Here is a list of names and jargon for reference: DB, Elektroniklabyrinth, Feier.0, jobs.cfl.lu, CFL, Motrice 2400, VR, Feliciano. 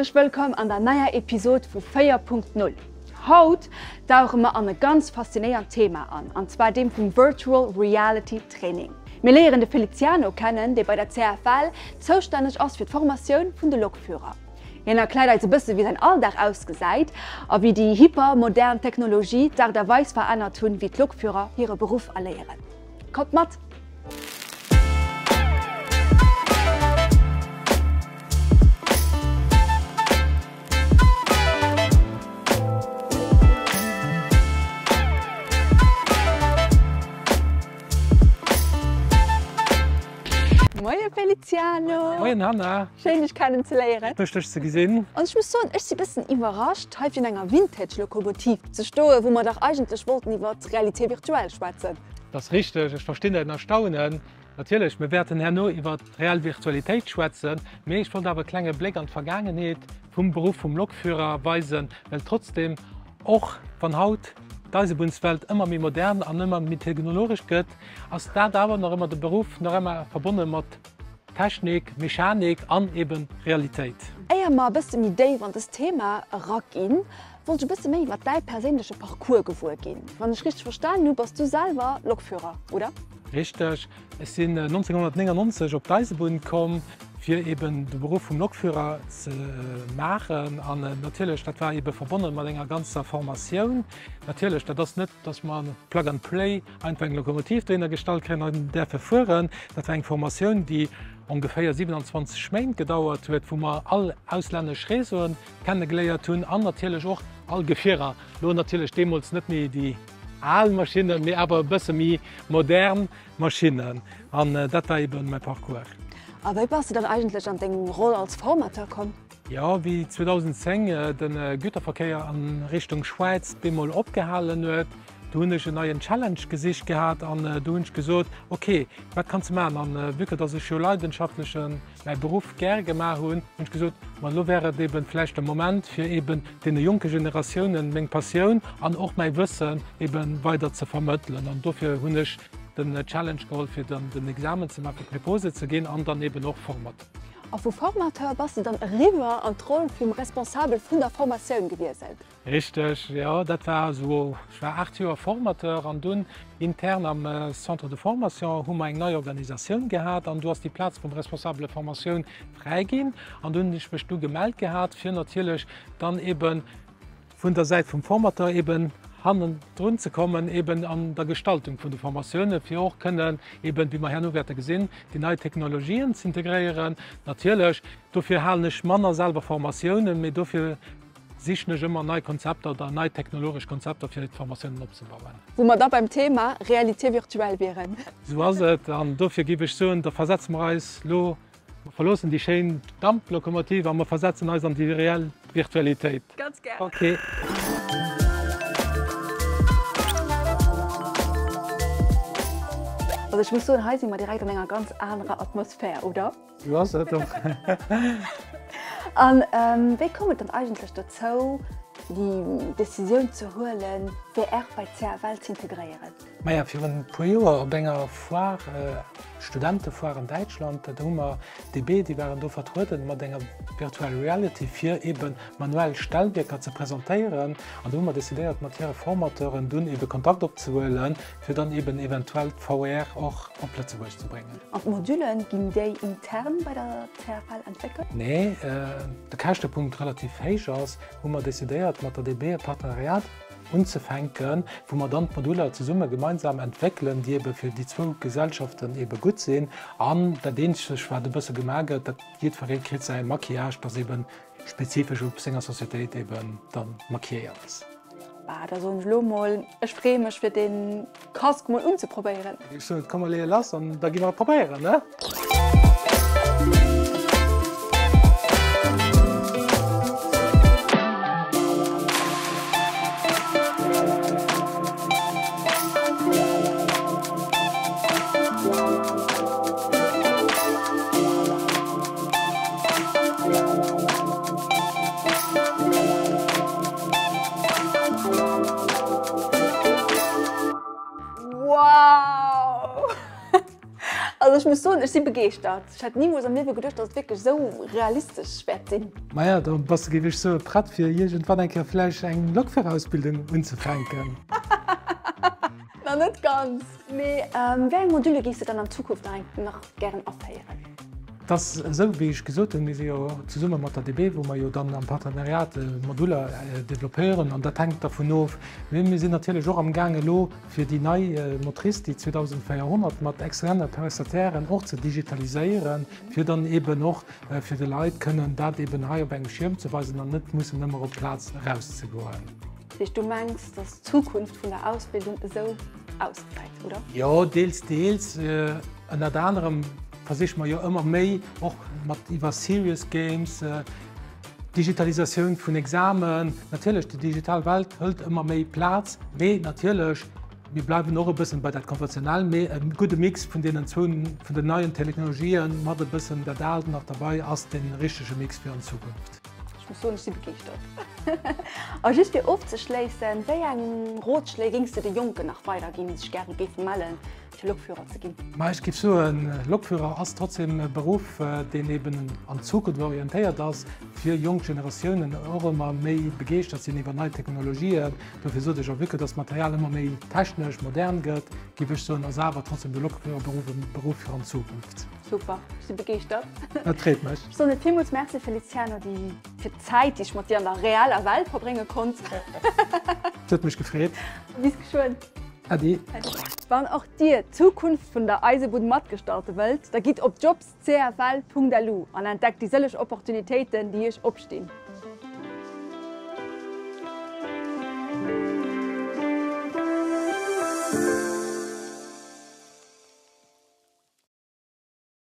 herzlich willkommen an der neuen Episode von Feier.0. Heute tauchen wir an ein ganz faszinierendes Thema an, und zwar dem vom Virtual Reality Training. Wir lernen den Feliciano kennen, der bei der CFL zuständig ist für die Formation der Lokführer. Er erklärt uns ein bisschen, wie sein Alltag aussieht und wie die hypermoderne Technologie dadurch verändert hat, wie die Lokführer ihren Beruf erlernen. Kommt mit! Moin Feliciano! Moin Hanna! Schön, dich kennenzulernen. Richtig, dich zu sehen. Und ich muss sagen, ich bin ein bisschen überrascht, heute in einer Vintage-Lokomotive zu stehen, wo wir doch eigentlich wollten, über die Realität virtuell sprechen. Das ist richtig, ich verstehe dein Erstaunen. Natürlich, wir werden hier nur über die Real-Virtualität sprechen, aber ich wollte aber einen kleinen Blick an die Vergangenheit vom Beruf vom Lokführer weisen, weil trotzdem, auch von heute, diese Bundeswelt immer mehr modern und immer mehr technologisch geht, als da aber noch immer der Beruf noch immer verbunden mit Technik, Mechanik und eben Realität. Ich habe mal ein bisschen eine Idee, wenn das Thema Rock-In, wollte ich ein bisschen mehr über deinen persönlichen Parcours gehen. Wenn ich richtig verstanden habe, bist du selber Lokführer, oder? Richtig. Ich bin 1999 auf diesen Bund gekommen, für eben den Beruf vom Lokführer zu machen. Und natürlich, das war eben verbunden mit einer ganzen Formation. Natürlich, das ist nicht, dass man Plug and Play einfach eine Lokomotive drin gestalten kann und dafür fahren. Das war eine Formation, die ungefähr 27 Monate gedauert hat, wo man alle ausländischen Reisen kennengelernt haben und natürlich auch alle Gefährer. Nur natürlich damals nicht mehr die alle Maschinen, aber ein bisschen mehr moderne Maschinen. Und das war eben mein Parcours. Aber wie bist du dann eigentlich an den Rolle als Formateur gekommen? Ja, wie 2010 den Güterverkehr in Richtung Schweiz einmal abgehalten hat, da habe ich einen neuen Challenge Gesicht gehabt und da habe ich gesagt, okay, was kannst du machen? Und wirklich, dass ich schon leidenschaftlich meinen Beruf gerne gemacht habe, und ich gesagt, man wäre eben vielleicht ein Moment für eben die junge Generation meine Passion und auch mein Wissen eben weiter zu vermitteln. Und dafür habe ich eine Challenge geholt, für den Examen zu machen, für die Pose zu gehen und dann eben auch Format. Auf dem Formateur bist du dann rüber und Rolle vom Responsable von der Formation gewesen. Richtig, ja, das war so. Ich war 8 Jahre Formateur und dann intern am Centre de Formation haben wir eine neue Organisation gehabt und du hast den Platz vom Responsable Formation freigegeben und dann habe ich mich gemeldet gehabt, für natürlich dann eben von der Seite vom Formateur eben Hand drin zu kommen eben an der Gestaltung von der Formationen, für auch können eben, wie wir hier noch gesehen, die neuen Technologien zu integrieren. Natürlich, dafür haben nicht Männer selber Formationen, aber dafür sich nicht immer neue Konzepte oder neue technologische Konzepte für die Formationen aufzubauen. Wo wir da beim Thema Realität virtuell wären. So ist es. Und dafür gebe ich so, da versetzen wir uns, wir verlassen die schöne Dampflokomotive und wir versetzen uns an die reale Virtualität. Ganz gerne. Okay. Also ich muss so in Hause mal direkt in einer ganz anderen Atmosphäre, oder? Ja, so doch. Und wie kommt es dann eigentlich dazu, die Decision zu holen, VR bei CFL zu integrieren? Ja, für ein paar Jahre bin ich vor Studentenfoire in Deutschland, da haben wir DB, die waren da vertreten mit einer Virtual Reality für eben manuell Stellwerke zu präsentieren. Und da haben wir dezidiert, mit ihren Formateuren eben Kontakt aufzuholen, für dann eben eventuell VR auch auf Plätze zu bringen. Und Module gingen die intern bei der CFL entwickelt? Nein, der Kostenpunkt relativ hoch ist, haben wir dezidiert, mit der DB ein Partnerreat anzufangen, wo wir dann die Module zusammen gemeinsam entwickeln, die eben für die 2 Gesellschaften eben gut sind. Und da denke ich, ich werde ein bisschen gemerkt, dass jeder Verein kriegt sein Maquillage, das eben spezifisch auf seiner Sozietät eben dann markiert ist. Also ich freue mich für den Kost mal umzuprobieren. Ich sage, kann man lassen und dann gehen wir probieren, ne? ich muss sagen, ich bin begeistert. Ich hätte niemals an mir gedacht, dass es wirklich so realistisch wird. Naja, dann bist du so bereit, für irgendwann vielleicht eine Lokführerausbildung anzufangen. Na, nicht ganz. Aber welche Module gehst du dann in Zukunft noch gerne aufhören? Das so, wie ich gesagt habe, wir sind ja zusammen mit der DB, wo wir ja dann am Partneriat Module developieren. Und das hängt davon ab. Wir sind natürlich auch am Gange für die neue Motrice, die 2400, mit externen Präsentären auch zu digitalisieren, für dann eben auch für die Leute können, das eben hier auf einem Schirm zu weisen und nicht müssen immer auf Platz rauszugehen. Du meinst, dass die Zukunft von der Ausbildung so ausgeht, oder? Ja, teils, teils. Unter anderem versuchen wir ja immer mehr, auch über Serious Games, Digitalisation von Examen. Natürlich, die digitale Welt hält immer mehr Platz. Aber natürlich, wir bleiben noch ein bisschen bei der konventionellen, ein guter Mix von den neuen Technologien, mit ein bisschen der Daten noch dabei, als den richtigen Mix für die Zukunft. So nicht begeistert. Und just dir aufzuschließen, welchen Ratschläge gingst du den Jungen nach weitergehen, die sich gerne melden, für Lokführer zu gehen? Ich gebe so, ein Lokführer ist trotzdem ein Beruf, der eben an Zukunft orientiert ist, für junge Generationen auch immer mehr begeistert sind über neue Technologien. Dafür sollte ich auch wirklich das Material immer mehr technisch, modern geht, gebe ich so einen Asaba trotzdem den Lokführerberuf einen Beruf für die Zukunft. Super, ich bin begeistert. Das freut mich. So, vielmals merci Feliciano, für die Zeit, die ich mit dir in der realen Welt verbringen konnte. Das hat mich gefreut. Bis geschwind. Adi. Adi. Wenn auch die Zukunft von der Eisenbahn mitgestalten wollt, dann geht auf jobs.cfl.lu und entdeckt die solchen Opportunitäten, die euch aufstehen.